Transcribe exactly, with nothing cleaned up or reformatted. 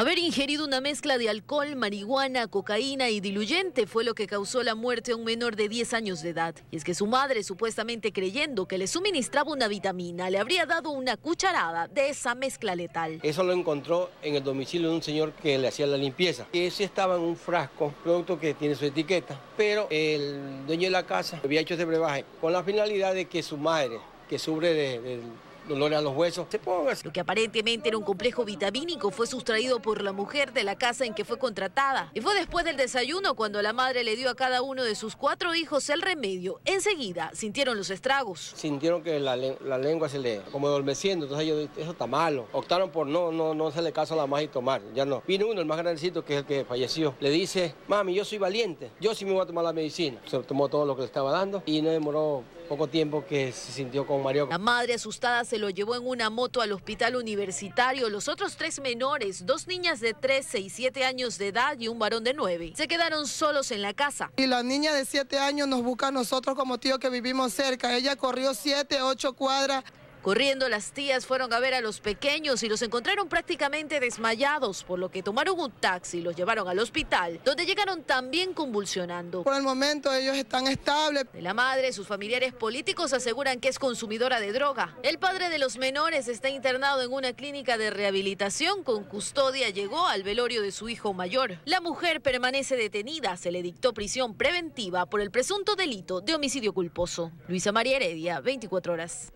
Haber ingerido una mezcla de alcohol, marihuana, cocaína y diluyente fue lo que causó la muerte a un menor de diez años de edad. Y es que su madre, supuestamente creyendo que le suministraba una vitamina, le habría dado una cucharada de esa mezcla letal. Eso lo encontró en el domicilio de un señor que le hacía la limpieza. Ese estaba en un frasco, producto que tiene su etiqueta, pero el dueño de la casa había hecho ese brebaje con la finalidad de que su madre, que sufre de... de dolor a los huesos, se ponga. Lo que aparentemente era un complejo vitamínico fue sustraído por la mujer de la casa en que fue contratada. Y fue después del desayuno cuando la madre le dio a cada uno de sus cuatro hijos el remedio. Enseguida sintieron los estragos. Sintieron que la, la lengua se le como adormeciendo, entonces ellos, eso está malo. Optaron por no, no, no hacerle caso a la más y tomar, ya no. Vino uno, el más grandecito, que es el que falleció. Le dice, mami, yo soy valiente, yo sí me voy a tomar la medicina. Se tomó todo lo que le estaba dando y no demoró poco tiempo que se sintió con mareo. La madre asustada se lo llevó en una moto al hospital universitario. Los otros tres menores, dos niñas de trece y siete años de edad y un varón de nueve, se quedaron solos en la casa. Y la niña de siete años nos busca a nosotros como tíos que vivimos cerca. Ella corrió siete, ocho cuadras. Corriendo, las tías fueron a ver a los pequeños y los encontraron prácticamente desmayados, por lo que tomaron un taxi y los llevaron al hospital, donde llegaron también convulsionando. Por el momento ellos están estables. De la madre, sus familiares políticos aseguran que es consumidora de droga. El padre de los menores está internado en una clínica de rehabilitación con custodia. Llegó al velorio de su hijo mayor. La mujer permanece detenida. Se le dictó prisión preventiva por el presunto delito de homicidio culposo. Luisa María Heredia, veinticuatro horas.